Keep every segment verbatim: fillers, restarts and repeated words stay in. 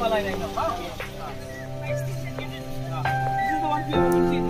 Malay na pa. This is the one people will see.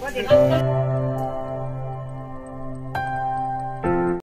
What is it?